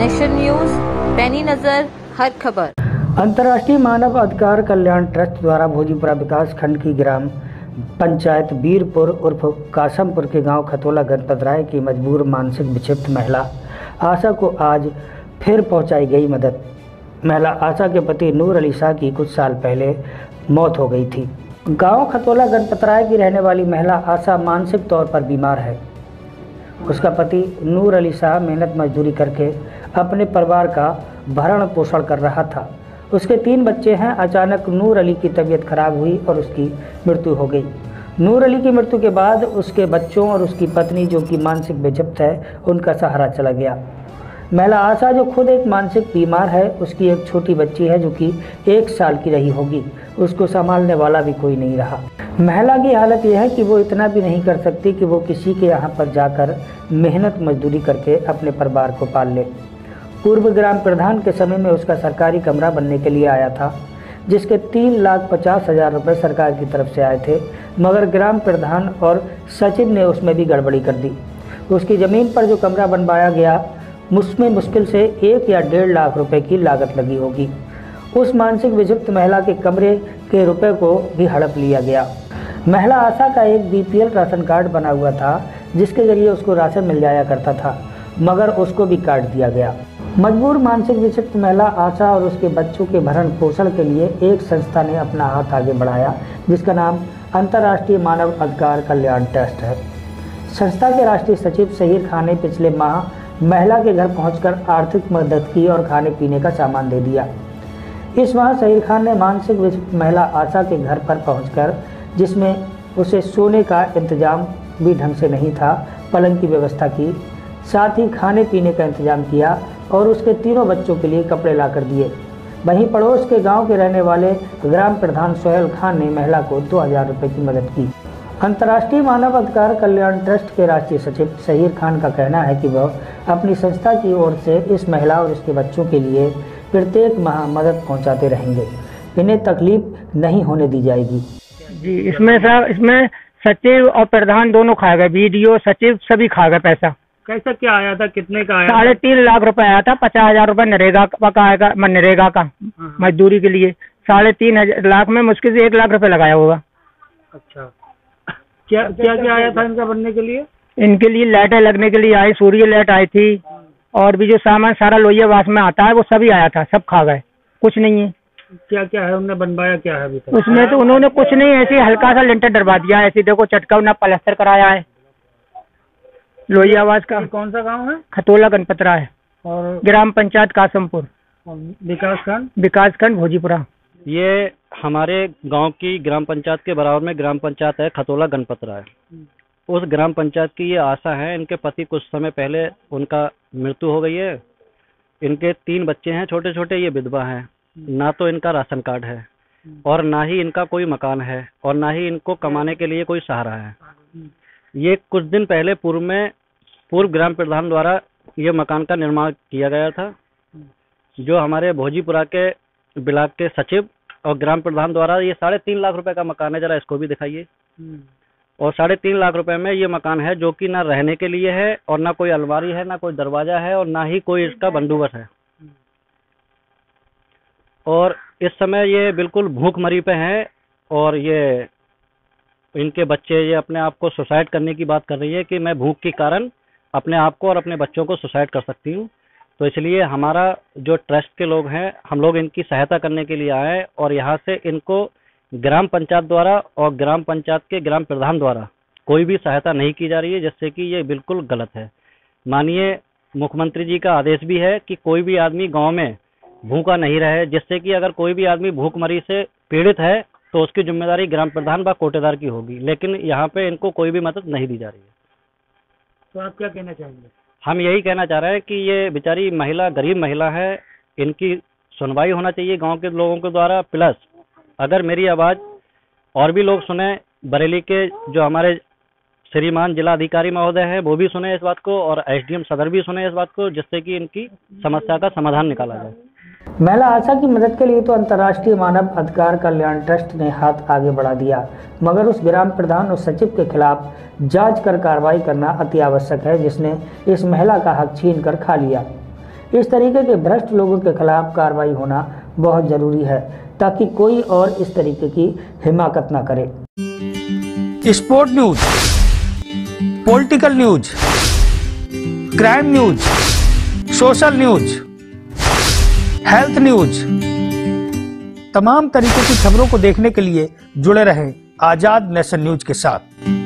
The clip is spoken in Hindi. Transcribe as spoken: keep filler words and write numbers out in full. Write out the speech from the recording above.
नेशन न्यूज, पैनी नजर हर खबर। अंतर्राष्ट्रीय मानव अधिकार कल्याण ट्रस्ट द्वारा भोजीपुरा विकास खंड की ग्राम पंचायत बीरपुर उर्फ कासमपुर के गांव खतोला गणपतराय की मजबूर मानसिक विक्षिप्त महिला आशा को आज फिर पहुंचाई गई मदद। महिला आशा के पति नूर अली शाह की कुछ साल पहले मौत हो गई थी। गांव खतोला गणपतराय की रहने वाली महिला आशा मानसिक तौर पर बीमार है। उसका पति नूर अली शाह मेहनत मजदूरी करके अपने परिवार का भरण पोषण कर रहा था। उसके तीन बच्चे हैं। अचानक नूर अली की तबीयत खराब हुई और उसकी मृत्यु हो गई। नूर अली की मृत्यु के बाद उसके बच्चों और उसकी पत्नी जो कि मानसिक बेचैन है, उनका सहारा चला गया। महिला आशा जो खुद एक मानसिक बीमार है, उसकी एक छोटी बच्ची है जो कि एक साल की रही होगी। उसको संभालने वाला भी कोई नहीं रहा। महिला की हालत यह है कि वो इतना भी नहीं कर सकती कि वो किसी के यहाँ पर जाकर मेहनत मजदूरी करके अपने परिवार को पाल ले। पूर्व ग्राम प्रधान के समय में उसका सरकारी कमरा बनने के लिए आया था, जिसके तीन लाख पचास हज़ार रुपये सरकार की तरफ से आए थे, मगर ग्राम प्रधान और सचिव ने उसमें भी गड़बड़ी कर दी। उसकी ज़मीन पर जो कमरा बनवाया गया, उसमें मुश्किल से एक या डेढ़ लाख रुपए की लागत लगी होगी। उस मानसिक विक्षिप्त महिला के कमरे के रुपए को भी हड़प लिया गया। महिला आशा का एक बीपीएल राशन कार्ड बना हुआ था, जिसके जरिए उसको राशन मिल जाया करता था, मगर उसको भी काट दिया गया। मजबूर मानसिक विक्षिप्त महिला आशा और उसके बच्चों के भरण पोषण के लिए एक संस्था ने अपना हाथ आगे बढ़ाया, जिसका नाम अंतर्राष्ट्रीय मानव अधिकार कल्याण ट्रस्ट है। संस्था के राष्ट्रीय सचिव सहीर खान ने पिछले माह महिला के घर पहुंचकर आर्थिक मदद की और खाने पीने का सामान दे दिया। इस माह सहीर खान ने मानसिक विक्षिप्त महिला आशा के घर पर पहुंचकर, जिसमें उसे सोने का इंतजाम भी ढंग से नहीं था, पलंग की व्यवस्था की, साथ ही खाने पीने का इंतजाम किया और उसके तीनों बच्चों के लिए कपड़े लाकर दिए। वहीं पड़ोस के गांव के रहने वाले ग्राम प्रधान सोहेल खान ने महिला को दो हज़ार रुपये की मदद की। अंतर्राष्ट्रीय मानव अधिकार कल्याण ट्रस्ट के राष्ट्रीय सचिव सहीर खान का कहना है कि वह अपनी संस्था की ओर से इस महिला और इसके बच्चों के लिए प्रत्येक माह मदद पहुंचाते रहेंगे। इन्हें तकलीफ नहीं होने दी जाएगी। जी इसमें सर इसमें सचिव और प्रधान दोनों खा गए, बीडीओ सचिव सभी खा गए पैसा। कैसा क्या आया था, कितने का आया? साढ़े तीन लाख रुपए आया था। पचास हजार रुपए नरेगा का आएगा, मनरेगा का मजदूरी के लिए। साढ़े तीन लाख में मुश्किल से एक लाख रुपए लगाया होगा। अच्छा, क्या क्या क्या आया था इनका बनने के लिए? इनके लिए लाइटें लगने के लिए आई, सूर्य लाइट आई थी, और भी जो सामान सारा लोहिया वास में आता है वो सभी आया था। सब खा गए, कुछ नहीं है। क्या क्या है उन्होंने बनवाया, क्या है अभी तक? उसमें तो उन्होंने कुछ नहीं, ऐसे हल्का सा लिंटर डरवा दिया है। ऐसे देखो चटका ना पलस्तर कराया है। लोहिया वास का कौन सा गाँव है? खतोला गणपतराय और ग्राम पंचायत कासमपुर, विकास खंड विकास खंड भोजीपुरा। ये हमारे गांव की ग्राम पंचायत के बराबर में ग्राम पंचायत है खतोला गणपतराय। उस ग्राम पंचायत की ये आशा है। इनके पति कुछ समय पहले उनका मृत्यु हो गई है। इनके तीन बच्चे हैं छोटे छोटे। ये विधवा हैं, ना तो इनका राशन कार्ड है और ना ही इनका कोई मकान है और ना ही इनको कमाने के लिए कोई सहारा है। ये कुछ दिन पहले पूर्व में पूर्व ग्राम प्रधान द्वारा ये मकान का निर्माण किया गया था, जो हमारे भोजीपुरा के ब्लॉक के सचिव और ग्राम प्रधान द्वारा। ये साढ़े तीन लाख रुपए का मकान है, जरा इसको भी दिखाइए। और साढ़े तीन लाख रुपए में ये मकान है, जो कि ना रहने के लिए है और ना कोई अलमारी है, ना कोई दरवाजा है और ना ही कोई इसका बंदोबस्त है। और इस समय ये बिल्कुल भूखमरी पे हैं और ये इनके बच्चे ये अपने आप को सुसाइड करने की बात कर रही है कि मैं भूख के कारण अपने आप को और अपने बच्चों को सुसाइड कर सकती हूँ। तो इसलिए हमारा जो ट्रस्ट के लोग हैं, हम लोग इनकी सहायता करने के लिए आए और यहाँ से इनको ग्राम पंचायत द्वारा और ग्राम पंचायत के ग्राम प्रधान द्वारा कोई भी सहायता नहीं की जा रही है, जिससे कि ये बिल्कुल गलत है। माननीय मुख्यमंत्री जी का आदेश भी है कि कोई भी आदमी गांव में भूखा नहीं रहे, जिससे कि अगर कोई भी आदमी भूखमरी से पीड़ित है तो उसकी जिम्मेदारी ग्राम प्रधान व कोटेदार की होगी, लेकिन यहाँ पर इनको कोई भी मदद नहीं दी जा रही है। तो आप क्या कहना चाहेंगे? हम यही कहना चाह रहे हैं कि ये बेचारी महिला गरीब महिला है, इनकी सुनवाई होना चाहिए गांव के लोगों के द्वारा। प्लस अगर मेरी आवाज़ और भी लोग सुने, बरेली के जो हमारे श्रीमान जिला अधिकारी महोदय हैं वो भी सुने इस बात को और एसडीएम सदर भी सुने इस बात को, जिससे कि इनकी समस्या का समाधान निकाला जाए। महिला आशा की मदद के लिए तो अंतर्राष्ट्रीय मानव अधिकार कल्याण ट्रस्ट ने हाथ आगे बढ़ा दिया, मगर उस ग्राम प्रधान और सचिव के खिलाफ जांच कर कार्रवाई करना अति आवश्यक है, जिसने इस महिला का हक छीन कर खा लिया। इस तरीके के भ्रष्ट लोगों के खिलाफ कार्रवाई होना बहुत ज़रूरी है ताकि कोई और इस तरीके की हिमाकत ना करे। Sport news, political news, crime news, social news, health news, तमाम तरीके की खबरों को देखने के लिए जुड़े रहें आजाद नेशन न्यूज के साथ।